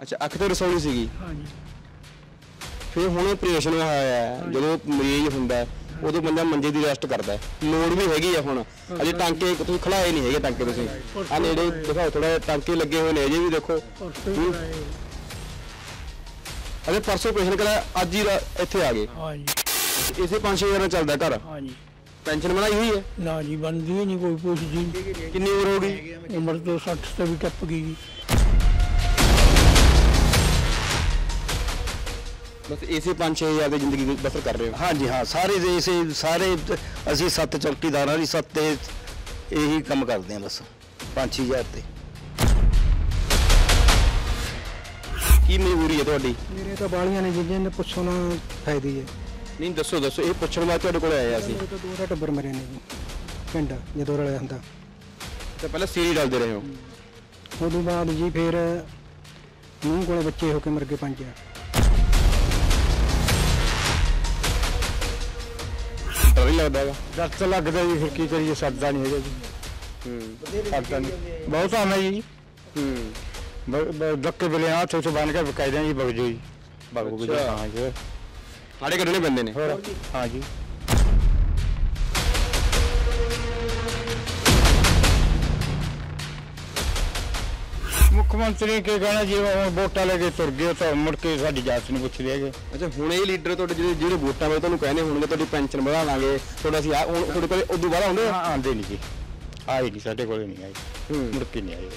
अच्छा अख तो रसौली सी फिर हम ऑपरेशन होया जो मरीज होंगे उदो बंदा मंजे की रेस्ट करता है लोड़ भी हैगी है हुण अजे टांके तुसीं खिलाए नहीं है टांके तुसीं आ नेड़े दिखाओ थोड़ा टांके लगे हुए ने अजे भी देखो अरे परसों ऑपरेशन कराया अज ही इत्थे आ गए इसे 5-6 हज़ार चलता घर पेंशन बनाई हुई है ना जी बनती ही नहीं कोई कुछ जी किन्नी उम्र हो गई उम्र तो 60 से भी टप गई बस इसे 5-6 हज़ार की जिंदगी बसर कर रहे हो हाँ जी हाँ सारे इसे सारे असी 7 चौकीदार हाँ जी 7 यही काम करते हैं बस 5-6 हज़ार से की मजबूरी है थोड़ी मेरे तो बालियां ने जिन्हें ने पूछो ना फायदे है नहीं दसो दसो ये पूछने वाले थोड़े को आया असी तो 2 टब्बर मरे ने जी पिंड जो दो रल जाता तो पहले सीरी डालते रहे हो उदू बाद जी फिर मूँह को बच्चे होके मर गए 5 डॉक्टर लगता जी फिर की करिए सरदा नहीं है जी सरदा नहीं बहुत आम है जी धक्के बिले हाथ उसे बन कर कायदे जी बग जो जी बग जो हाँ जी हाड़े कटने बंदे ने हाँ जी मुख्यमंत्री के कहना जी वोटा लेके तुर गए तो मुड़ के साडी जात नहीं पूछ रहे अच्छा हुणे ही लीडर ਤੁਹਾਡੇ ਜਿਹੜੇ ਵੋਟਾਂ ਵਾਲੇ ਤੁਹਾਨੂੰ ਕਹਿੰਦੇ ਹੋਣਗੇ ਤੁਹਾਡੀ ਪੈਨਸ਼ਨ ਵਧਾ ਲਾਂਗੇ ਤੁਹਾਡਾ ਅਸੀਂ ਹੁਣ ਤੁਹਾਡੇ ਕੋਲ ਉਦੋਂ ਬਾਅਦ ਆਉਂਦੇ ਹਾਂ ਆਉਂਦੇ ਨਹੀਂ ਜੀ ਆਏ ਨਹੀਂ ਸਾਡੇ ਕੋਲ ਨਹੀਂ ਆਏ ਮੁੜ ਕੇ ਨਹੀਂ ਆਏ ਕੋਈ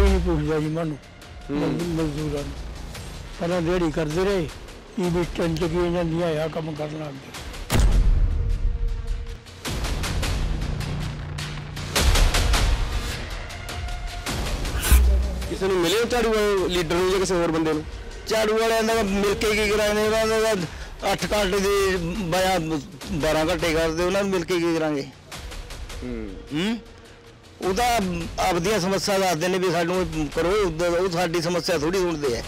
ਨਹੀਂ ਪੁੱਛਿਆ ਜੀ ਮੈਨੂੰ ਮਜ਼ਦੂਰਾਂ ਪਹਿਲਾਂ ਰੇੜੀ ਕਰਦੇ ਰਹੇ ਇਹ ਵੀ ਟੰਚਕੀਆਂ ਜਾਂਦੀਆਂ ਆ ਕੰਮ ਕਰਨ ਲੱਗ ਗਏ किसी मिले झाड़ू लीडर या किसी होर बंदे झाड़ू वाले मिल के की कराने 8 घंटे की बया 12 घंटे करते उन्होंने मिल के की करांगे वह आपदियाँ समस्या दसते हैं भी सानू करो वो साडी समस्या थोड़ी सुनते है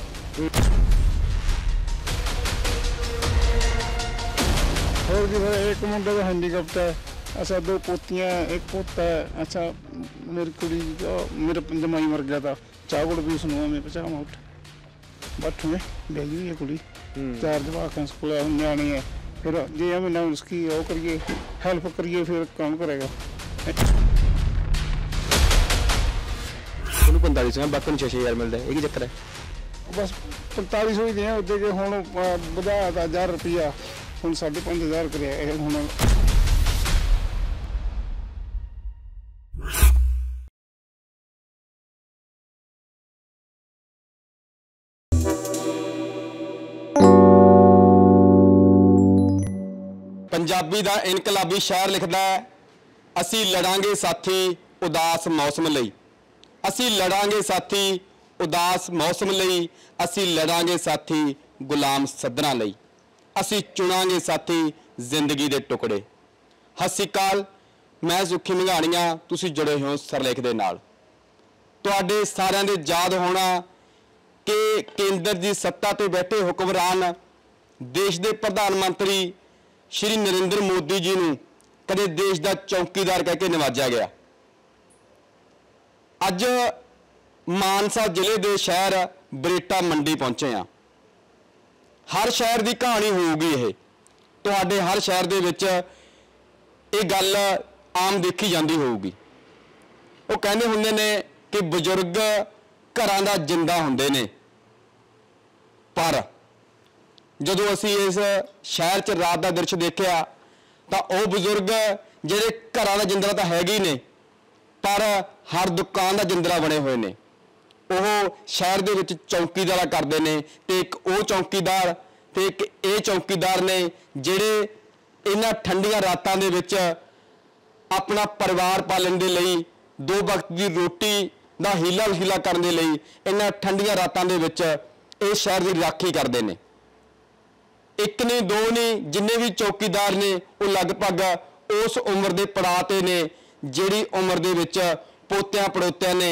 और जी एक मुंडा का हैंडीकैप्ट है अच्छा 2 पोतियाँ 1 पोता है अच्छा मेरी कुड़ी मेरा जमाई मर गया था चावल भी सुनवा में 50 आउट बट में ले गई है कुड़ी 4 जवाक हैं स्कूल न्याणी है फिर जे हमें ना उसकी वो करिए हेल्प करिए फिर काम करेगा 4500 बाकी 6-6 हज़ार मिलता है एक चक्कर है बस 4500 ही दें उदे के हम बढ़ाया था 1000 रुपया हम 5,500 कराया हम पंजाबी दा इनकलाबी शायर लिखदा है असी लड़ांगे साथी उदास मौसम लई असी लड़ांगे साथी उदास मौसम लई असी लड़ांगे साथी गुलाम सदना लई असी चुनांगे साथी जिंदगी दे टुकड़े हसीकाल मैं सुखी मंघाणियां तुसी जुड़े हो सरलेख दे नाल तुहाडे सारिआं दे याद होना कि केंद्र दी सत्ता ते बैठे हुक्मरान देश दे प्रधानमंत्री श्री नरेंद्र मोदी जी ने कदे देश का चौकीदार कह के नवाजा गया अज मानसा जिले के शहर बरेटा मंडी पहुंचे हैं हर शहर की कहानी होगी यह तो हर शहर के विच ये गल आम देखी जाती होगी वो कहने होंगे ने कि बजुर्ग घरां दा जिंदा होंदे ने पर जो असी इस शहर च रात का दृश्य देखा तो वह बजुर्ग जिहड़े घरां दा जिंदरा तो है ही ने पर हर दुकान का जिंदरा बने हुए ने शहर दे विच चौकीदारा करते हैं तो एक वह चौकीदार तो एक ये चौकीदार ने जिहड़े इन्हां ठंडियां रातां दे विच अपना परिवार पालन दे लई 2 वक्त की रोटी का हीला वसीला करन दे लई इन्हां ठंडियां रातां दे विच इस शहर की राखी करते हैं एक ने दो ने जिन्ने भी चौकीदार ने वो लगभग उस उम्र के पड़ाव ते ने जिहड़ी उम्र के पोतिया पड़ोतिया ने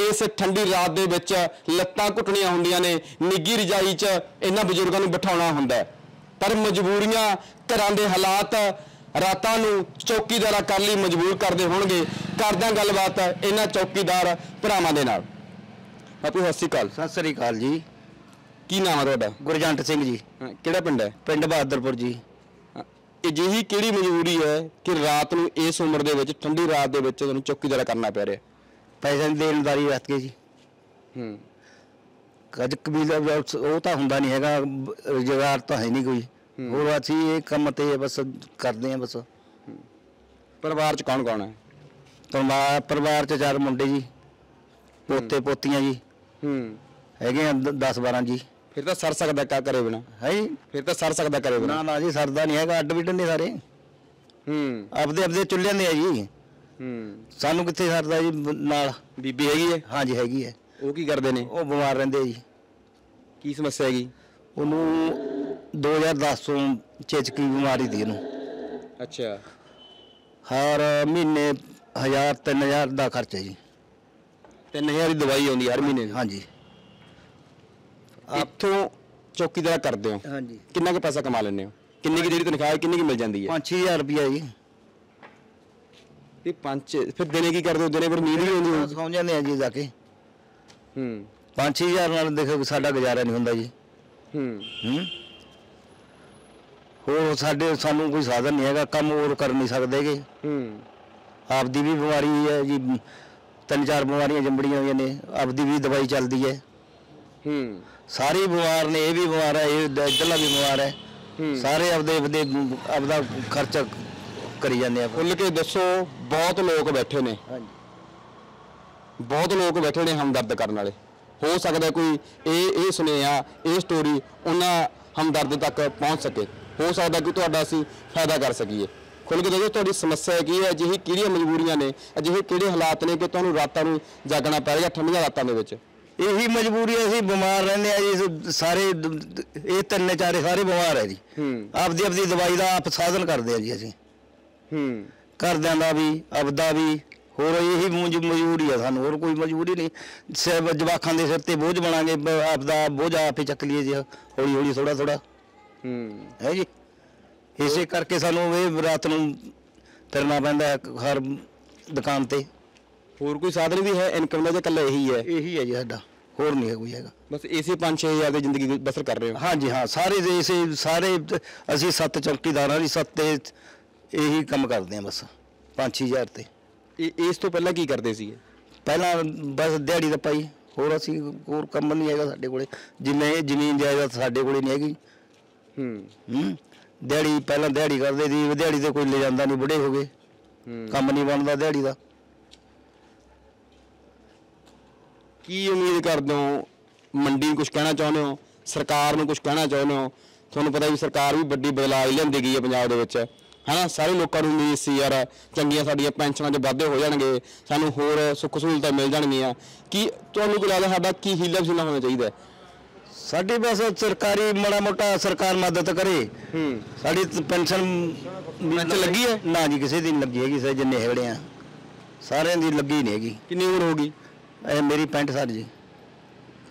इस ठंडी रात के लत्तां घुटनियां हुंदियां ने निगी रजाई च इन्हां बजुर्गों नूं बिठाउणा हुंदा पर मजबूरियां घरां दे हालात रातां नूं चौकीदार अकाली मजबूर करदे होणगे। करदा गलबात इन्हां चौकीदार भरावां दे नाल। बापू सत श्री अकाल। सत श्री अकाल जी। की नाम है तुहाडा? गुरजंट सिंह जी। किहड़ा पिंड है? पिंड बहादरपुर जी। अजिही किहड़ी मजबूरी है कि रात नूं इस उम्र दे विच ठंडी रात दे विच तुहानूं चौकीदार करना पै रिहा? पैसे दी देनदारी रख के जी। ਅੱਜ ਕਬੀਲਾ ਉਹ ਤਾਂ ਹੁੰਦਾ ਨਹੀਂ ਹੈਗਾ, ਰੁਜ਼ਗਾਰ ਤਾਂ ਹੈ ਨਹੀਂ ਕੋਈ ਹੋਰ। ਅਸੀਂ ਇਹ ਕੰਮ ਤੇ ਬਸ ਕਰਦੇ ਹਾਂ। ਬਸ ਪਰਿਵਾਰ ਚ ਕੌਣ ਕੌਣ ਹੈ? ਪਰਿਵਾਰ ਚ 4 ਮੁੰਡੇ ਜੀ, ਪੋਤੇ ਪੋਤੀਆਂ ਜੀ ਹੈਗੇ ਆ 10-12 ਜੀ। ਫਿਰ ਤਾਂ ਸਰ ਸਕਦਾ ਕਾ ਕਰੇ ਬਿਨਾ ਹੈ? ਫਿਰ ਤਾਂ ਸਰ ਸਕਦਾ ਕਰੇ ਬਿਨਾ? ਨਾ ਜੀ ਸਰਦਾ ਨਹੀਂ ਹੈਗਾ। ਅੱਡ ਬਿਟਨ ਨੇ ਸਾਰੇ ਆਪਦੇ ਆਪਦੇ ਚੁੱਲ੍ਹਿਆਂ ਦੇ ਆ ਜੀ। ਸਾਨੂੰ ਕਿੱਥੇ ਸਰਦਾ ਜੀ। ਨਾਲ ਬੀਬੀ ਹੈਗੀ ਹੈ? ਹਾਂ ਜੀ ਹੈਗੀ ਹੈ। ਉਹ ਕੀ ਕਰਦੇ ਨੇ? ਉਹ ਬਿਮਾਰ ਰਹਿੰਦੇ ਜੀ। ਕੀ ਸਮੱਸਿਆ ਹੈਗੀ? ਉਹਨੂੰ 2010 ਤੋਂ ਚੇਚਕੀ ਬਿਮਾਰੀ ਦੀ ਇਹਨੂੰ। ਅੱਛਾ। ਹਰ ਮਹੀਨੇ 1000-3000 ਦਾ ਖਰਚਾ ਜੀ। 3000 ਦੀ ਦਵਾਈ ਆਉਂਦੀ ਹਰ ਮਹੀਨੇ? ਹਾਂਜੀ। ਇੱਥੋਂ ਚੌਕੀਦਾਰ ਕਰਦੇ ਹੋ? ਹਾਂਜੀ। ਕਿੰਨਾ ਕੁ ਪੈਸਾ ਕਮਾ ਲੈਂਦੇ ਹੋ? ਕਿੰਨੀ ਕੁ ਜਿਹੜੀ ਤਨਖਾਹ ਕਿੰਨੀ ਕੁ ਮਿਲ ਜਾਂਦੀ ਹੈ? 5-6000 ਰੁਪਇਆ ਜੀ। ਇਹ 5 ਫਿਰ ਦਿਨੇ ਕੀ ਕਰਦੇ ਹੋ? ਦਿਨੇ ਫਿਰ ਨੀਂਦ ਹੀ ਆਉਂਦੀ ਹੋ? ਸੌਂ ਜਾਂਦੇ ਆ ਜੀ ਜਾ ਕੇ। 5-6000 ਨਾਲ ਦੇਖੋ ਸਾਡਾ ਗੁਜ਼ਾਰਾ ਨਹੀਂ ਹੁੰਦਾ ਜੀ। ਹੋਰ ਸਾਡੇ ਸਾਨੂੰ ਕੋਈ ਸਾਧਨ ਨਹੀਂ ਹੈਗਾ, ਕੰਮ ਹੋਰ ਕਰ ਨਹੀਂ ਸਕਦੇ ਗੇ। ਆਪਦੀ ਵੀ ਬਿਮਾਰੀ ਹੈ ਜੀ, 3-4 ਬਿਮਾਰੀਆਂ ਜੰਬੜੀਆਂ ਹੋਈਆਂ ਨੇ। ਆਪਦੀ ਵੀ ਦਵਾਈ ਚੱਲਦੀ ਹੈ। ਸਾਰੇ ਬਿਮਾਰ ਨੇ, ਇਹ ਵੀ ਬਿਮਾਰ ਹੈ, ਇਹ ਇੱਧਰਲਾ ਵੀ ਬਿਮਾਰ ਹੈ। ਸਾਰੇ ਆਪਦੇ ਆਪਦਾ ਖਰਚਾ ਕਰੀ ਜਾਂਦੇ ਆ। ਖੁੱਲ ਕੇ ਦੱਸੋ, ਬਹੁਤ ਲੋਕ ਬੈਠੇ ਨੇ, बहुत लोग बैठे ने हमदर्द करने वाले। हो सकता है कोई ये सुनेहा ये स्टोरी उन्हें हमदर्द तक पहुँच सके। हो सकता कि तुहाडा असीं फायदा कर सकीए। खुल के देखो तुहाडी समस्या की है, अजिही किहड़ियां मजबूरियां ने, अजिहे किहड़े हालात ने कि तुहानूं रातां नूं जागना पै रिहा ठंडियां रातां दे विच? यही मजबूरी है। असीं बीमार रहंदे आ जी सारे। ये 3-4 सारे बीमार है जी। आपदी आपदी दवाई का आप साधन करते हैं जी। असीं घरदियां दा भी आपदा भी ਹੋਰ ਇਹੀ ਮਜਬੂਰੀ ਆ ਸਾਨੂੰ, ਹੋਰ ਕੋਈ ਮਜਬੂਰੀ ਨਹੀਂ। ਸਭ ਜਵਾਕਾਂ ਦੇ ਸਿਰ ਤੇ ਬੋਝ ਬਣਾਂਗੇ, ਆਪਦਾ ਬੋਝ ਆਪੇ ਚੱਕ ਲਈਏ ਜੀ ਹੌਲੀ ਹੌਲੀ ਥੋੜਾ ਥੋੜਾ ਹੈ ਜੀ। ਇਸੇ ਕਰਕੇ ਸਾਨੂੰ ਇਹ ਰਾਤ ਨੂੰ ਫਿਰਨਾ ਪੈਂਦਾ ਹਰ ਦੁਕਾਨ ਤੇ। ਹੋਰ ਕੋਈ ਸਾਧਨ ਵੀ ਹੈ ਇਨਕਮ ਦਾ ਜਾਂ ਇਕੱਲਾ ਇਹੀ ਹੈ? ਇਹੀ ਹੈ ਜੀ ਸਾਡਾ, ਹੋਰ ਨਹੀਂ ਕੋਈ ਹੈਗਾ। ਬਸ ਇਸੇ 5-6000 ਦੀ ਜ਼ਿੰਦਗੀ ਬਸਰ ਕਰ ਰਹੇ ਹੋ? ਹਾਂਜੀ ਹਾਂ। ਸਾਰੇ ਦੇ ਇਸੇ ਸਾਰੇ ਅਸੀਂ 7 ਚੌਕੀਦਾਰਾਂ ਦੀ 7 ਤੇ ਇਹੀ ਕੰਮ ਕਰਦੇ ਹਾਂ ਬਸ 5-6000 ਤੇ। इस तो पहला की करते सी? पहला बस दिहाड़ी दप्पा जी, होर असी होर कम नहीं है साडे कोले। जिन्ने जमीन जायदाद साडे कोले नहीं हैगी। दिहाड़ी पहला दिहाड़ी करते सी, दिहाड़ी तो कोई ले जांदा नहीं, बुढ़े हो गए, कम नहीं बनदा दिहाड़ी दा। की उम्मीद करदे हो? मंडी कुछ कहना चाहुंदे हो? सरकार नूं कुछ कहना चाहुंदे हो? तुहानूं पता भी सरकार भी वड्डी बदलाव लियांदी गई है पंजाब दे विच है ना। सारे लोगों को उम्मीद सी यार चंगिया साड़िया पेंशनों के वाधे हो जाएंगे, सानू होर सुख सहूलतां मिल जाएंगियां। कि तुहानू कोई लगदा साडा की हीला वसीला होना चाहिए? साडी बस सरकारी माड़ा मोटा सरकार मदद करे। साडी पेंशन लगी है ना जी? किसी की नहीं लगी हैगी। सारे जिन्ने हेड़े हैं सारे की लगी नहीं हैगी। कितनी उम्र होगी? मेरी 65 साल जी।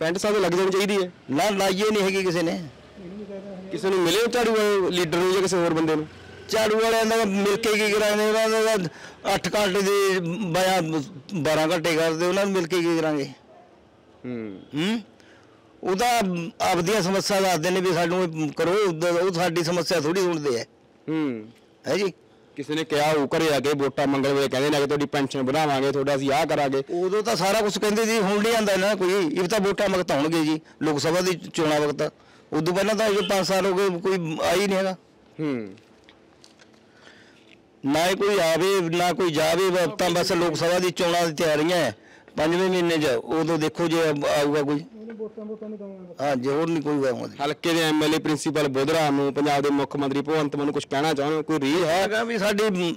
65 साल लग जानी चाहिए है ना, लाइए नहीं हैगी किसी ने। किसी को मिले झाड़ू लीडर हो या किसी होर बंदे नूं? झाड़ू वाले मिल के की कराने, उन्होंने 8 घंटे की बया 12 घंटे करते, उन्होंने मिल के की करांगे। ਉਹਦਾ ਆਪਦੀਆਂ ਸਮੱਸਿਆ ਦੱਸਦੇ ਨੇ ਵੀ ਸਾਨੂੰ ਇਹ ਕਰੋ, ਉਹ ਸਾਡੀ ਸਮੱਸਿਆ ਥੋੜੀ ਸੁਣਦੇ ਹੈ ਹੈ ਜੀ। ਕਿਸੇ ਨੇ ਕਿਹਾ ਉਹ ਘਰੇ ਆ ਕੇ ਵੋਟਾਂ ਮੰਗਣ ਵੇਲੇ ਕਹਿੰਦੇ ਨੇ ਕਿ ਤੁਹਾਡੀ ਪੈਨਸ਼ਨ ਵਧਾਵਾਂਗੇ, ਤੁਹਾਡਾ ਅਸੀਂ ਆਹ ਕਰਾਂਗੇ। ਉਦੋਂ ਤਾਂ ਸਾਰਾ ਕੁਝ ਕਹਿੰਦੇ ਸੀ, ਹੁਣ ਨਹੀਂ ਆਉਂਦਾ ਇਹਨਾਂ ਕੋਈ। ਇਹ ਤਾਂ ਵੋਟਾਂ ਵਕਤ ਆਉਣਗੇ ਜੀ ਲੋਕ ਸਭਾ ਦੀ ਚੋਣਾਂ ਵਕਤ, ਉਦੋਂ ਪਹਿਲਾਂ ਤਾਂ ਇਹ 5 ਸਾਲ ਹੋ ਗਏ ਕੋਈ ਆਈ ਨਹੀਂ ਹੈਗਾ। ना ही कोई आवे ना कोई जावे। बस लोग सभा की चोणा की तैयारियां है 5वें महीने च, उदो देखो जो आऊगा कोई। हाँ जी, होर नहीं कोई आऊगा। हल्के के MLA प्रिंसीपल बोधराम पंजाब के मुख्यमंत्री भगवंत मान कुछ कहना चाहूँ? कोई रील है भी साड़ी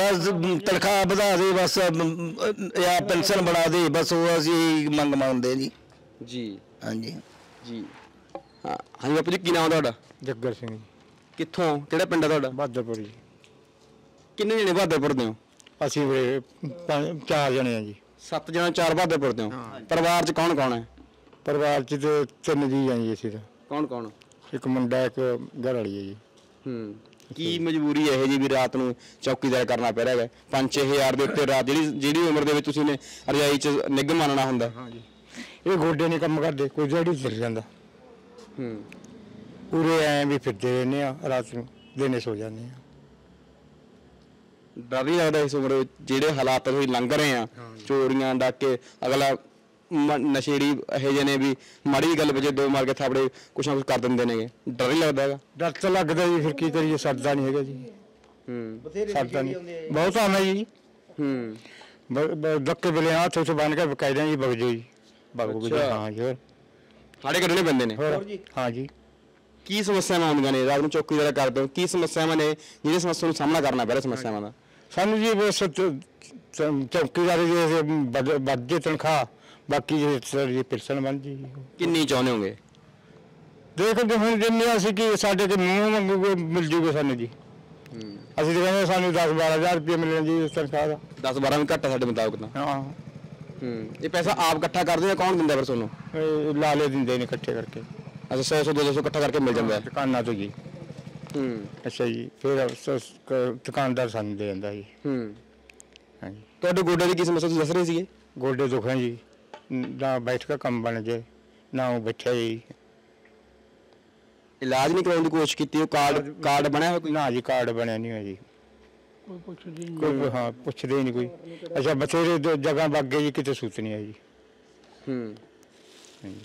बस तनख्वाह बढ़ा दे, बस या पेंशन बढ़ा दे, बस वो असी मंग मांगते जी। जी हाँ जी जी। हाँ हाँ बापू जी, की नाम है? जग्गर सिंह जी। कितों कि पिंड है? बहादरपुर जी। किन्ने जने बहादरपुर दे हो? असीं 4 जने हैं जी। 7 जने 4 बहादरपुर दे हो। परिवार च कौन कौन है? परिवार च तो 3 जी हैं जी। असीं कौन कौन? एक मुंडा, एक घर वाली है जी। ਕੀ ਮਜਬੂਰੀ ਇਹੋ ਜੀ ਵੀ ਰਾਤ ਨੂੰ ਚੌਕੀਦਾਰ ਕਰਨਾ ਪੈ ਰਿਹਾ ਹੈ 5-6000 ਦੇ ਉੱਤੇ ਰਾਤ ਜਿਹੜੀ ਉਮਰ ਦੇ ਵਿੱਚ ਤੁਸੀਂ ਨੇ ਰਜਾਈ ਚ ਨਿੱਘ ਮੰਨਣਾ ਹੁੰਦਾ। ਹਾਂਜੀ ਇਹ ਗੋਡੇ ਨਹੀਂ ਕੰਮ ਕਰਦੇ ਕੋਈ ਜਿਹੜੀ ਫਿਰ ਜਾਂਦਾ ਪੂਰੇ ਐ ਵੀ ਫਿਰਦੇ ਰਹਿੰਦੇ ਆ ਰਾਤ ਨੂੰ ਦਿਨੇ ਸੋ ਜਾਂਦੇ ਆ। डर नहीं लगता इस उम्र जो हालात अभी लंघ रहे हैं चोरियां डाके अगला नशेड़ी यह ने भी माड़ी गल बचे दो मार के थापड़े कुछ ना कुछ कर देंगे ने डर नहीं लगता है। डर तो लगता जी फिर की करिए सरदा नहीं है जी सरदा नहीं बहुत आना जी धक्के बेले हाथ उस बन के बकायदा जी बग जाओ जी बग जाओ। हाँ जी हाड़े कटने पैंदे ने। हाँ जी की समस्याएं आउंदियां ने रात नूं चौकीदार करदे हो की समस्याएं ने जिहड़ियां समस्यावां नूं सामना करना पै रिहा समस्यावां दा सानू जी बस चौकीदारी दी बदे तनख्वाह बाकी जी पिरसन बन जी किन्नी चाहुंदे होगे देखो जी हुण जिन्ने असीं कि साडे ते मूंह मंगूगे मिल जूगे सानू जी असीं ते कहिंदे सानू 10-12 हज़ार रुपया मिलणा जी तनख्वाह दा 10-12 भी घट्ट साडे मुताबिक तां। हां ये पैसा आप इकट्ठा करदे हो कौन दिंदा फिर तुहानू लाले दिंदे ने इकट्ठे करके अच्छा 100-200 इकट्ठा करके मिल जाता है दुकाना तो जी। अच्छा जी फिर दुकानदार सानू दे दिंदा जी। हाँ जी तुहाडे गोडे दी की समस्या तुसीं दस रहे सीगे गोडे दुख है जी ना बैठ के कम बन जाए ना वो बैठा जी इलाज नहीं करवाउण दी कोशिश कीती कार्ड कार्ड बनिया होया ना जी कार्ड बनिया नहीं होया जी कोई पुछदे नहीं कोई। हाँ पुछदे ही नहीं कोई। अच्छा बथेरे जगह वागे जी किते सुत नहीं है जी। हाँ जी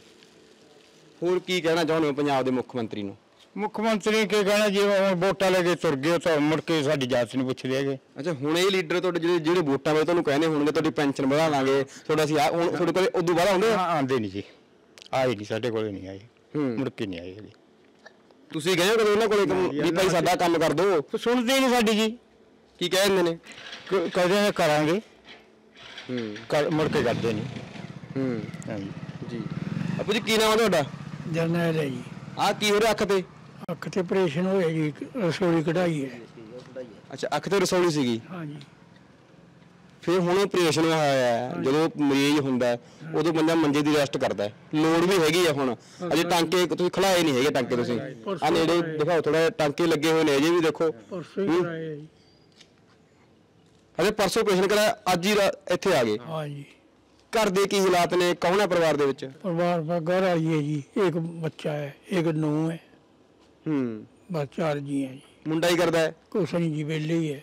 होर की कहना चाहुंदे हो पंजाब दे मुख्यमंत्री नूं मुख्यमंत्री के कहना जी वोटां लेके तुर गए तो मुड़ के साडी जात नहीं पुछदे हैगे। अच्छा हुण ये लीडर तुहाडे जिहड़े वोटां वे तुहानूं कहने होणगे तुहाडी पेंशन वधा लांगे तुहाडा असीं हुण तुहाडे कोल उदों बाद आउंदे आंदे नहीं जी आए नहीं साडे कोल नहीं आए मुड़ के नहीं आए तुसीं गए हो कदों उहनां कोल भी भाई साडा काम कर दो सुणदे नहीं साडी जी की कह दिंदे ने कदे करांगे मुड़ के करदे नहीं। हां जी आपू जी की नाम है तुहाडा जरनैल है जी की हो रहा अख ते ऑपरेशन होया जी रसौली कढ़ाई है। अच्छा अख ते रसौली सीगी। हाँ जी फिर हुण ऑपरेशन होया है जो मरीज हुंदा उदों बंदा मंजे दी रेस्ट करदा लोड़ भी हैगी है हुण अजे टांके तुसीं खिलाए नहीं हैगे टांके तुसीं आ नेड़े दिखाओ थोड़ा टांके लगे हुए ने अजे भी देखो अजे परसों ऑपरेशन करा अज ही इत्थे आ गए। हाँ जी घर दे की हालात ने कौन है परिवार दे विच परिवार में घर आई है जी एक बच्चा है एक नूंह है बस चार जी हैं जी मुंडा ही करता है कुछ नहीं जी वेले ही है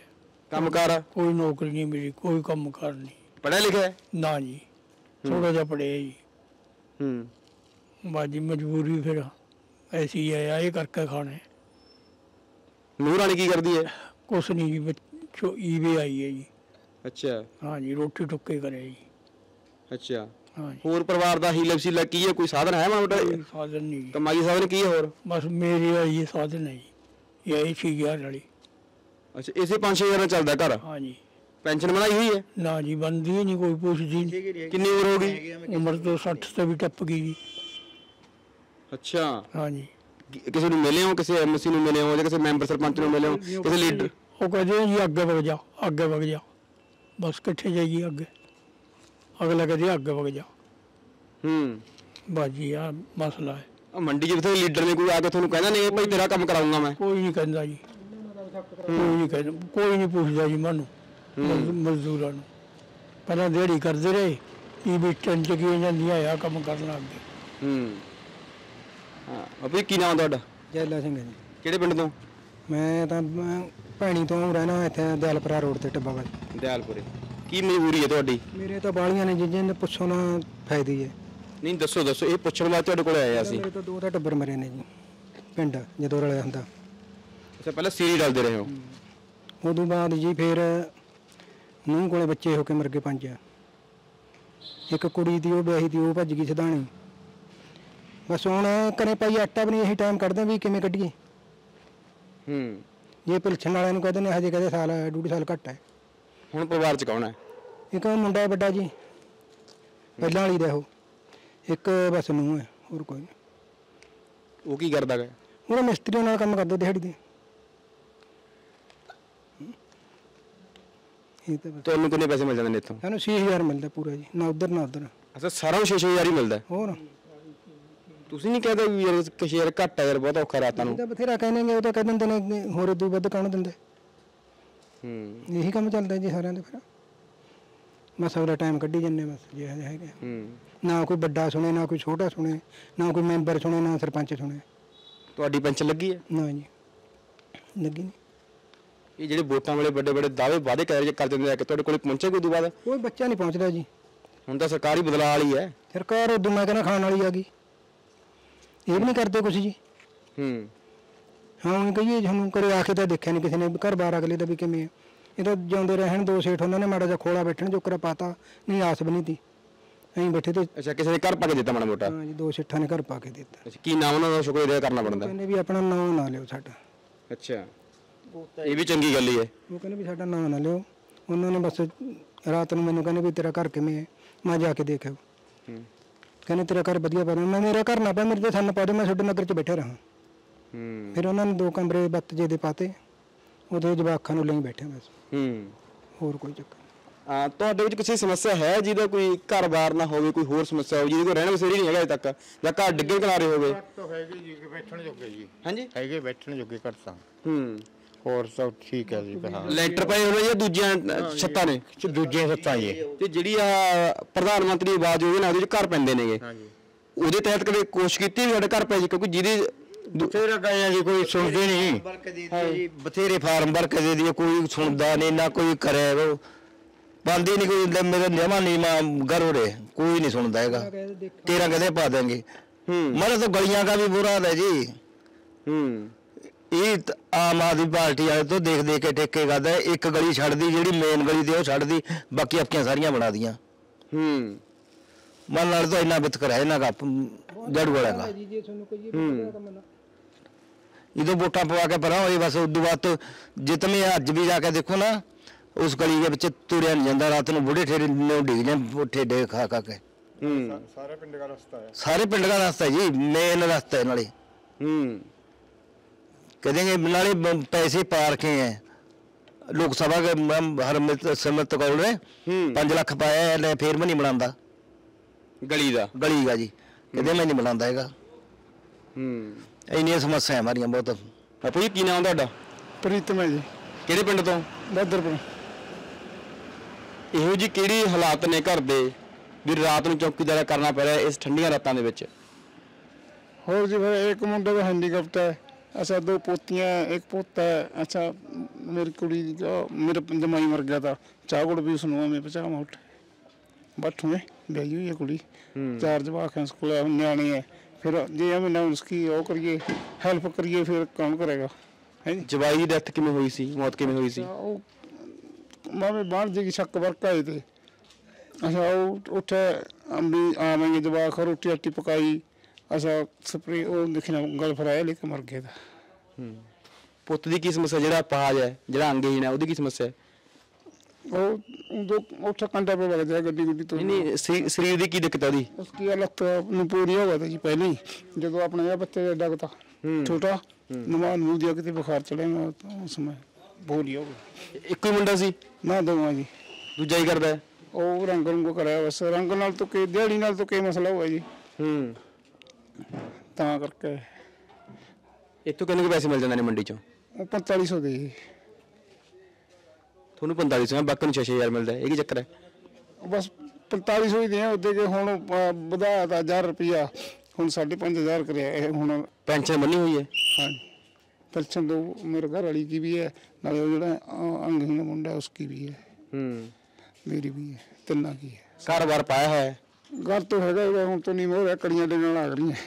कामकार कोई नौकरी नहीं मिली कोई कामकार नहीं पढ़ा लिखा है ना जी थोड़ा जा पढ़िया जी बस जी मजबूरी फिर ऐसी है ये करके खाने नूंह राणी की करती है कुछ नहीं जी ईवे आई है जी। अच्छा हाँ जी रोटी टुके करे जी। अच्छा होर परिवार दा हीला वसीला की है कोई साधन है माड़ा मोटा साधन नहीं कमाई साधन की है होर बस मेरी ये साधन है जी यही 6000 वाली। अच्छा इसे 5-6000 चलदा घर। हाँ जी पेंशन बनाई हुई है ना जी बनदी ही नहीं कोई पूछदी नहीं कितनी उम्र हो गई उम्र तो 60 से भी टप गई जी। अच्छा हाँ जी किसी नूं मिले हो किसी एमसी नूं मिले हो या किसी मैंबर सरपंच नूं मिले हो किसी लीडर ओ कहदे जी आगे बढ़ जा बस किथे जाइए आगे अगला कहते आगे बग जा बस जी आ मसला है मंडी च बथेरे लीडर ने कोई आके तुहानू कहना नहीं भाई तेरा काम कराऊंगा मैं कोई नहीं कहता जी कोई नहीं पूछता जी मानू मजदूरों पहले दिहाड़ी करते रहे ईवी टन चकी जाती है काम करना अगे। हाँ भाई की नाम तुहाडा जैला सिंह जी किहड़े पिंड तो मैं तो भैणी तो रहना इत्थे दयालपुरा रोड ते टब्बा दयालपुरे की मजबूरी है तुहाडी मेरे तो बालियां ने जिन्ने ने पुछो ना फायदी है नहीं दसो दसो ये पुछण वास्ते तुहाडे कोल आए असीं मेरे तो दो दा टब्बर मरे ने जी पिंड जदों रलिया हुंदा। अच्छा पहले सीरी डालदे रहे हो उदों बाद जी फिर नूंह कोले बच्चे हो के मर गए 5 एक कुड़ी दी ओ ब्याही दी ओ भज गई सधाणी बस हुण घरे पाई आटा भी नहीं असीं टाइम कढदे भी किवें कढीए ये पिलछण वालियां नूं कहदे ने हजे कहदे साल 2.5 साल घट है ਹੁਣ ਪਰਿਵਾਰ ਚ ਕੌਣ ਹੈ ਇੱਕ ਮੁੰਡਾ ਵੱਡਾ ਜੀ ਪਹਿਲਾਂ ਵਾਲੀ ਦਾ ਉਹ ਇੱਕ ਬਸ ਨੂੰ ਹੈ ਹੋਰ ਕੋਈ ਨਹੀਂ ਉਹ ਕੀ ਕਰਦਾ ਹੈ ਉਹ ਮਿਸਤਰੀਆਂ ਨਾਲ ਕੰਮ ਕਰਦਾ ਦਿਹਾੜੀ ਦੇ ਇਹ ਤਾਂ ਤੁਹਾਨੂੰ ਕਿੰਨੇ ਪੈਸੇ ਮਿਲ ਜਾਂਦੇ ਨੇ ਇੱਥੋਂ ਸਾਨੂੰ 6000 ਮਿਲਦਾ ਪੂਰਾ ਜੀ ਨਾ ਉਧਰ ਨਾ ਉਧਰ। ਅੱਛਾ ਸਾਰਾ 6000 ਹੀ ਮਿਲਦਾ ਹੋਰ ਤੁਸੀਂ ਨਹੀਂ ਕਹਦੇ ਵੀ ਯਾਰ ਕਸ਼ੇਰ ਘੱਟ ਆ ਯਾਰ ਬਹੁਤ ਔਖਾ ਰਾਤਾਂ ਨੂੰ। ਬਥੇਰਾ ਕਹਿੰਦੇ ਉਹ ਤਾਂ ਕਹਿ ਦਿੰਦੇ ਨੇ ਹੋਰ ਦੂ ਵੱਧ ਕਾਹਨੂੰ ਦਿੰਦੇ। ਇਹੀ ਕੰਮ ਚੱਲਦਾ ਜੀ ਸਾਰਿਆਂ ਦੇ। ਫਿਰ ਬਸ ਅਗਲਾ ਟਾਈਮ ਕੱਢੀ ਜਾਂਦੇ ਬਸ ਜਿਹੜਾ ਹੈਗਾ। ਨਾ ਕੋਈ ਵੱਡਾ ਸੁਣੇ ਨਾ ਕੋਈ ਛੋਟਾ ਸੁਣੇ ਨਾ ਕੋਈ ਮੈਂਬਰ ਸੁਣੇ ਨਾ ਸਰਪੰਚ ਸੁਣੇ। ਤੁਹਾਡੀ ਪੈਨਸ਼ਨ ਲੱਗੀ ਹੈ? ਨਾ ਜੀ ਲੱਗੀ ਨਹੀਂ। ਇਹ ਜਿਹੜੇ ਵੋਟਾਂ ਵਾਲੇ ਵੱਡੇ ਵੱਡੇ ਦਾਅਵੇ ਵਾਅਦੇ ਕਰ ਦਿੰਦੇ ਆ ਕਿ ਤੁਹਾਡੇ ਕੋਲ ਪਹੁੰਚੇ ਕੋਈ ਦੁਬਾਰਾ? ਕੋਈ ਬੱਚਾ ਨਹੀਂ ਪਹੁੰਚਦਾ ਜੀ। ਹੁਣ ਤਾਂ ਸਰਕਾਰ ਹੀ ਬਦਲਾਅ ਵਾਲੀ ਹੈ। ਸਰਕਾਰ ਉਦੋਂ ਮੈਂ ਕਹਿੰਦਾ ਖਾਣ ਵਾਲੀ ਆ ਗਈ। ਇਹ ਵੀ ਨਹੀਂ ਕਰਦੇ ਕੁਛ ਜੀ। ਹਾਂ ਹੁਣ ਕਹੀਏ ਸਾਨੂੰ ਘਰੇ ਆ ਕੇ ਤਾਂ ਦੇਖਿਆ ਨਹੀਂ ਕਿਸੇ ਨੇ ਘਰ ਬਾਹਰ ਅਗਲੇ ਦਾ ਵੀ ਕਿਵੇਂ ਆ। ਇਹ ਤਾਂ ਜਿਉਂਦੇ ਰਹਿਣ ਦੋ ਸੇਠ ਉਹਨਾਂ ਨੇ ਮਾੜਾ ਜਿਹਾ ਖੋਲਾ ਬੈਠਣ ਜੋਕਰ ਪਾਤਾ ਨਹੀਂ ਆਸ ਬਣੀ ਤੀ ਅਸੀਂ ਬੈਠੇ ਤੇ। ਅੱਛਾ ਕਿਸੇ ਨੇ ਘਰ ਪਾ ਕੇ ਦਿੱਤਾ ਮਾੜਾ ਮੋਟਾ? ਹਾਂ ਜੀ ਦੋ ਸੇਠਾਂ ਨੇ ਘਰ ਪਾ ਕੇ ਦਿੱਤਾ। ਕੀ ਨਾਮ ਉਹਨਾਂ ਦਾ? ਸ਼ੁਕਰ ਅਦਾ ਕਰਨਾ ਬਣਦਾ। ਕਹਿੰਦੇ ਵੀ ਆਪਣਾ ਨਾਂ ਨਾ ਲਿਓ ਸਾਡਾ। ਅੱਛਾ ਇਹ ਵੀ ਚੰਗੀ ਗੱਲ ਹੀ ਹੈ। ਉਹ ਕਹਿੰਦੇ ਵੀ ਸਾਡਾ ਨਾਂ ਨਾ ਲਿਓ। ਉਹਨਾਂ ਨੇ ਬਸ ਰਾਤ ਨੂੰ ਮੈਨੂੰ ਕਹਿੰਦੇ ਵੀ ਤੇਰਾ ਘਰ ਕਿਵੇਂ ਹੈ? ਮੈਂ ਜਾ ਕੇ ਦੇਖਿਆ ਕਹਿੰਦੇ ਤੇਰਾ ਘਰ ਵਧੀਆ ਪਾ। ਮੈਂ ਮੇਰਾ ਘਰ ਨਾ ਪਾ ਮੇਰੇ ਤੇ ਸੰਨ ਪਾ ਦਿਓ ਮੈਂ ਤੁਹਾਡੇ ਨਗਰ 'ਚ ਬੈਠਾ ਰਹਾਂ। ਫਿਰ ਉਹਨਾਂ ਨੇ ਦੋ ਕਮਰੇ ਬੱਤ ਜੇ ਦੇ ਪਾਤੇ ਉਹਦੇ ਜਵਾਕਾਂ ਨੂੰ ਲਈ ਬੈਠੇ ਬਸ। ਹੋਰ ਕੋਈ ਚੱਕਰ ਹਾਂ। ਤੁਹਾਡੇ ਵਿੱਚ ਕਿਸੇ ਸਮੱਸਿਆ ਹੈ ਜਿਹਦਾ ਕੋਈ ਘਰ ਬਾਰ ਨਾ ਹੋਵੇ ਕੋਈ ਹੋਰ ਸਮੱਸਿਆ ਹੋਵੇ ਜਿਹਦੇ ਕੋਲ ਰਹਿਣ ਵਸੇਰੀ ਨਹੀਂ ਹੈਗਾ ਅਜੇ ਤੱਕ ਜਾਂ ਘਰ ਡਿੱਗੇ ਕਿਨਾਰੇ ਹੋਵੇ? ਹੈਗੇ ਜੀ ਬੈਠਣ ਜੋਗੇ ਜੀ। ਹਾਂਜੀ ਹੈਗੇ ਬੈਠਣ ਜੋਗੇ ਘਰ ਤਾਂ। ਹੋਰ ਸਭ ਠੀਕ ਹੈ ਜੀ। ਲੈਂਟਰ ਪਏ ਹੋਏ ਜਾਂ ਦੂਜੀਆਂ ਛੱਤਾਂ ਨੇ? ਦੂਜੀਆਂ ਛੱਤਾਂ ਜੀ। ਤੇ ਜਿਹੜੀ ਆ ਪ੍ਰਧਾਨ ਮੰਤਰੀ ਆਵਾਜ਼ ਉਹਦੇ ਨਾਲ ਉਹਦੇ ਘਰ ਪੈਂਦੇ ਨੇਗੇ ਉਹਦੇ ਤਹਿਤ ਕਦੇ ਕੋਸ਼ਿਸ਼ ਕੀਤੀ ਵੀ ਸਾਡੇ ਘਰ ਪੈ ਜੀ? ਕਿਉਂਕਿ ਜਿਹਦੇ ਬਥੇਰਾ ਗਏ ਆ ਜੀ ਕੋਈ ਸੁਣਦੇ ਨਹੀਂ। ਬਥੇਰੇ ਫਾਰਮ ਵਰਕ ਦੇ ਦੀ ਕੋਈ ਸੁਣਦਾ ਨਹੀਂ ਨਾ ਕੋਈ ਕਰੇ ਉਹ ਬੰਦੀ ਨਹੀਂ ਕੋਈ ਮੇਰੇ ਨਿਯਮਾ ਨਹੀਂ ਗਰੋ ਰਹੇ ਕੋਈ ਨਹੀਂ ਸੁਣਦਾ ਹੈਗਾ। 13 ਕਦੇ ਪਾ ਦੇਣਗੇ ਮਾਰੇ ਤਾਂ ਗਲੀਆਂ ਦਾ ਵੀ ਬੁਰਾ ਹਾਲ ਹੈ ਜੀ। ਇਹ ਆਮ ਆਦਮੀ ਪਾਰਟੀ ਵਾਲੇ ਤੋਂ ਦੇਖ ਦੇਖ ਕੇ ਠੇਕੇ ਕਰਦਾ ਇੱਕ ਗਲੀ ਛੱਡਦੀ ਜਿਹੜੀ ਮੇਨ ਗਲੀ ਤੇ ਉਹ ਛੱਡਦੀ ਬਾਕੀ ਆਪਣੀਆਂ ਸਾਰੀਆਂ ਬਣਾ ਦੀਆਂ। ਮਨ ਨਾਲ ਤਾਂ ਇੰਨਾ ਵਿਤਕਰਾ ਇਹਨਾਂ ਦਾ ਗੜਬੜ ਹੈਗਾ। ਜਦੋਂ ਵੋਟਾਂ ਪਵਾ ਕੇ ਪਰਾਂ ਹੋਏ ਬਸ ਉਦੋਂ ਬਾਅਦ ਜਿਤਨੇ ਅੱਜ ਵੀ ਜਾ ਕੇ ਦੇਖੋ ਨਾ ਉਸ ਗਲੀ ਦੇ ਵਿੱਚ ਤੁਰਿਆ ਨਹੀਂ ਜਾਂਦਾ। ਰਾਤ ਨੂੰ ਬੁੜੇ ਠੇਰੇ ਨੂੰ ਡਿੱਗ ਜਾਂ ਠੇਡੇ ਖਾ ਖਾ ਕੇ। ਸਾਰੇ ਪਿੰਡ ਦਾ ਰਸਤਾ ਹੈ। ਸਾਰੇ ਪਿੰਡ ਦਾ ਰਸਤਾ ਜੀ ਮੇਨ ਰਸਤਾ ਨਾਲੇ। कहेंगे नाले पैसे पा रखे हैं लोक सभा के हरमित कौल ने 5 लाख पाया है फिर मैं नहीं बनाता गली का जी। कहते मैं नहीं बनाता है इन समस्या है हमारिया बहुत। बापू जी की नाम है? प्रीतम है जी। कि पिंड तो? बदरपुर। यहो जी कि हालात ने घर दे भी रात को चौकीदारा करना पै रहा इस ठंडिया रातों के? हो जी फिर एक मुंडा तो हैंडीकैप्ट है। अच्छा 2 पोतियाँ 1 पोता है। अच्छा मेरी कुड़ी मेरा जमाई मर गया था चावड़ भी उसने में 50 मोट बठ में ब्याई हुई है कुड़ी। 4 जवाक हैं स्कूल न्याणे है। फिर जे हमें ना उसकी वो करिए हेल्प करिए फिर कौन करेगा है जी। जवाई डेथ किमें हुई सी मौत किमें हुई सी? मामे बाढ़ जी की शक वर्क आए थे। अच्छा उठे अम्बी आवेंगे जवाक रोटी राटी पकाई। अच्छा स्प्रे वो देखना गल फराया लेके मर गया था। पुत की की समस्या जरा पाज है जरा अंगहीन है की समस्या है? वो जो उठा कंटा पे लग जाएगा गड्डी गुड्डी तो नहीं। शरीर की की दिक्कत है उसकी हालत नहीं पूरी हो गया था जी पहले ही जो अपना यह बच्चे डग था छोटा नमान मुँह दिया कि बुखार चलेगा उस समय बोली हो गई। एक ही मुंडा सी? ना 2 जी। दूजा ही करता है वो रंग रुंग कराया बस रंग नाल तो के दिहाड़ी नाल तो के मसला हुआ जी। ਤਾਂ ਕਰਕੇ ਇੱਥੋਂ ਕਿੰਨੇ ਪੈਸੇ ਮਿਲ ਜਾਂਦੇ ਨੇ ਮੰਡੀ ਚੋਂ? 4500 ਦੇ। ਤੁਹਾਨੂੰ 4500 ਬਾਕੀ ਨੂੰ 6000 ਮਿਲਦਾ ਇਹ ਕੀ ਚੱਕਰ ਹੈ? ਬਸ 4500 ਹੀ ਦੇ ਉੱਤੇ ਕਿ ਹੁਣ ਵਧਾਇਆ ਤਾਂ 1000 ਰੁਪਇਆ ਹੁਣ 5500 ਕਰਿਆ। ਇਹ ਹੁਣ ਪੈਨਸ਼ਨ ਬੰਨੀ ਹੋਈ ਹੈ? ਹਾਂਜੀ ਪੈਨਸ਼ਨ ਦੋ ਮੇਰੇ ਘਰ ਵਾਲੀ ਕੀ ਵੀ ਹੈ ਨਾਲੇ ਉਹ ਜਿਹੜਾ ਅੰਗਹੀਣ ਮੁੰਡਾ ਉਸਕੀ ਵੀ ਹੈ ਮੇਰੀ ਵੀ ਹੈ 3 ਕੀ ਹੈ। ਕਾਰੋਬਾਰ ਪਾਇਆ ਹੈ? घर तो है हम तो नहीं हो रहा कड़िया देने लग रही है।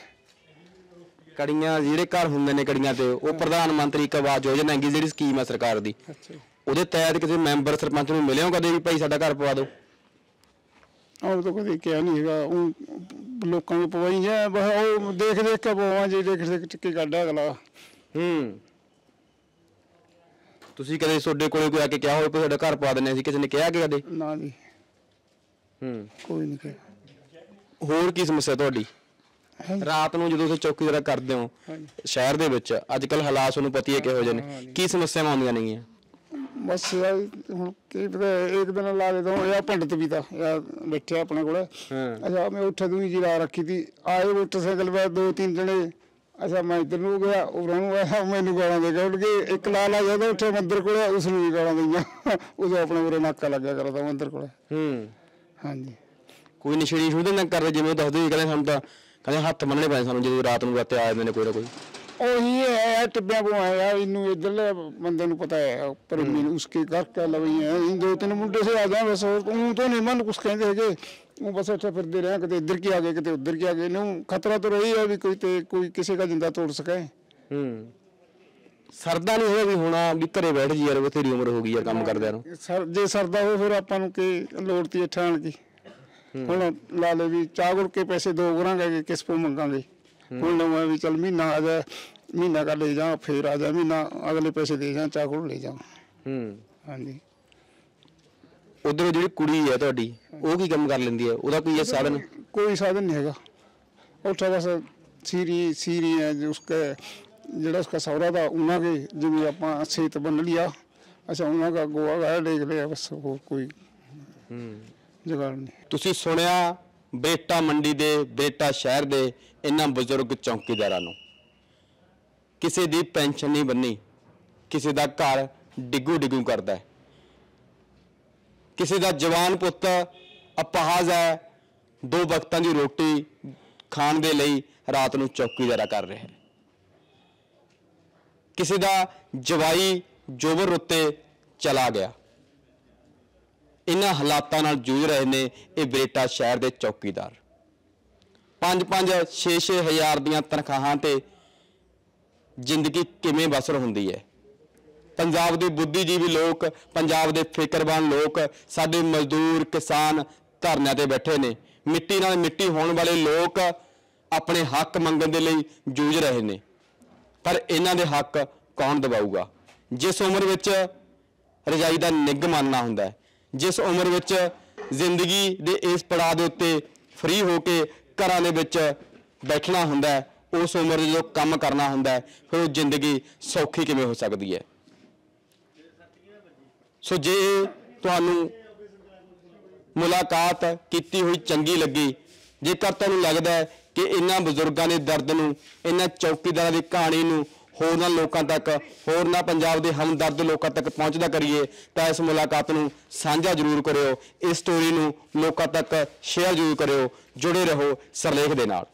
कड़िया जो घर होंगे ने कड़िया से वह प्रधानमंत्री एक आवास योजना है जी स्कीम है सरकार की। वो तहत किसी मैंबर सरपंच को मिले हो कदे भी भाई साडा घर पवा दो? तो कभी क्या नहीं है लोगों को पवाई है बस देख देख के पवा जी देख देख चुकी काढ़ा अगला। तुसी कदे सोडे कोले कोई आके क्या हो साडा घर पवा देने किसी ने कहा कि कदे? ना जी कोई नहीं कहा। ਹੋਰ ਕੀ ਸਮੱਸਿਆ ਤੁਹਾਡੀ ਰਾਤ ਨੂੰ ਜਦੋਂ ਤੁਸੀਂ ਚੌਕੀਦਾਰਾ ਕਰਦੇ ਹੋ ਸ਼ਹਿਰ ਦੇ ਵਿੱਚ ਅੱਜ ਕੱਲ ਹਾਲਾਤ ਤੁਹਾਨੂੰ ਪਤਾ ਹੀ ਹੈ ਕਿਹੋ ਜਿਹੇ ਨੇ ਕੀ ਸਮੱਸਿਆਵਾਂ ਆਉਂਦੀਆਂ ਨੇਗੀਆਂ? बस हूं की एक दिन ला देता हूँ पंडित भी था बैठे अपने को। अच्छा मैं उठे दूरी जिला रखी थी, आए मोटरसाइकिल पर दो तीन जने। अच्छा मैं इधर नू गया, उधर नू गया, मैनू गाला दे गया उनके। एक लाल आ गया था उठे मंदिर को, उसने भी गाला दियाँ। उसे अपने पूरे नाका लग गया करता मंदिर को। हाँ जी कोई नशेड़ी शुरू तो ना कर रहे जिम्मे दस दी कहते हम तो कहते हाथ मन्नने पैसे सानू जो रात को रात आ जाते हैं कोई ना कोई। ਉਹੀ ਹੈ ਟੱਬਿਆਂ ਪਵਾਇਆ ਇਹਨੂੰ ਇਧਰਲੇ ਬੰਦੇ ਨੂੰ ਪਤਾ ਹੈ ਪਰਮੀਨ ਉਸਕੇ ਘਰ ਕਾ ਲਵਈਆਂ ਇਹ ਦੋ ਤਿੰਨ ਮੁੰਡੇ ਸੇ ਆ ਗਏ ਬਸ ਉਹ ਤੋਂ ਨਹੀਂ ਮਨ ਕੁਛ ਕਹਿੰਦੇ ਹੈਗੇ ਉਹ ਬਸ ਇੱਥੇ ਫਿਰਦੇ ਰਹੇ ਕਿਤੇ ਇੱਧਰ ਕੀ ਆ ਗਏ ਕਿਤੇ ਉੱਧਰ ਕੀ ਆ ਗਏ ਇਹਨੂੰ ਖਤਰਾ ਤਾਂ ਰਹੀ ਹੈ ਵੀ ਕੋਈ ਤੇ ਕੋਈ ਕਿਸੇ ਦਾ ਜਿੰਦਾ ਤੋੜ ਸਕੇ। ਸਰਦਾ ਨਹੀਂ ਹੋਇਆ ਵੀ ਹੋਣਾ ਵੀ ਘਰੇ ਬੈਠ ਜੀ ਯਾਰ ਬਥੇਰੀ ਉਮਰ ਹੋ ਗਈ ਯਾਰ ਕੰਮ ਕਰਦਿਆਂ ਨੂੰ ਸਰ ਜੇ ਸਰਦਾ ਹੋਵੇ ਫਿਰ ਆਪਾਂ ਨੂੰ ਕੀ ਲੋੜ ਤੀ ਇੱਥੇ ਆਣ ਦੀ ਹੁਣ ਲਾ ਲੈ ਵੀ ਚਾਹ ਗੁੜ ਕੇ ਪੈਸੇ ਦੋ ਕਰਾਂਗੇ ਕਿਸ ਤੋਂ ਮੰਗਾਂਗੇ। ਹੁਣ ਲਵਾਂ ਵੀ ਚਲ ਮਹੀਨਾ ਆ ਗਿਆ महीना का ले जाओ फिर आ जाए महीना अगले पैसे दे जाओ चाकू ले जाओ। हाँ जी उधर जी कुड़ी है थोड़ी वो की काम कर लेंदी है उदा कोई साधन कोई साधन नहीं हैगा उठा बस सीरी सीरी है जो उसके जड़ा उसका सौरा था उन्होंने जिम्मे अपना सेहत बन लिया। अच्छा उन्होंने का गोवा गाया देख लिया बस वो कोई जुगाड़ नहीं। तुसी सुनिया बरेटा मंडी दे बरेटा शहर दे इन्हां बजुर्ग चौकीदारां नूं किसी की पेनशन नहीं बननी, किसी का घर डिगू डिगू करता है, किसी का जवान पुत अपाहज है दो वक्तां की रोटी खाण दे लई रात नूं चौकीदारा कर रहा है, किसी का जवाई जोबर उत्ते चला गया। इन्हां हालातां नाल जूझ रहे ने ये बरेटा शहर के चौकीदार। 5-5, 6-6 हज़ार दीयां तनखाहां ते जिंदगी किमें बसर होंदी है। पंजाब के बुद्धिजीवी लोग, पंजाब के फिक्रबान लोग, साडे मजदूर किसान धरने ते बैठे ने, मिट्टी नाल मिट्टी होने वाले लोग अपने हक मंगण दे लई जूझ रहे ने, पर इन्हां दे हक कौन दबाऊगा? जिस उम्र विच रजाई दा निग मानना हुंदा है, जिस उम्र विच जिंदगी दे इस पड़ाव दे उत्ते फ्री होके घरां दे विच बैठना हुंदा है, उस उम्र जो काम करना हुंदा है, फिर वो जिंदगी सौखी किवें हो सकती है? सो जे तुहानू मुलाकात कीती हुई चंगी लगी, जेकर तुहानू लगदा है कि इन्हां बजुर्गां दे दर्द नूं, इन्हां चौकीदारां दी कहाणी नूं होरना लोकां तक, होरना पंजाब दे हमदर्द लोकां तक पहुंचदा करिए तां इस मुलाकात नूं सांझा जरूर करियो, इस स्टोरी नूं लोकां तक शेयर जरूर करियो। जुड़े रहो सरलेख दे नाल।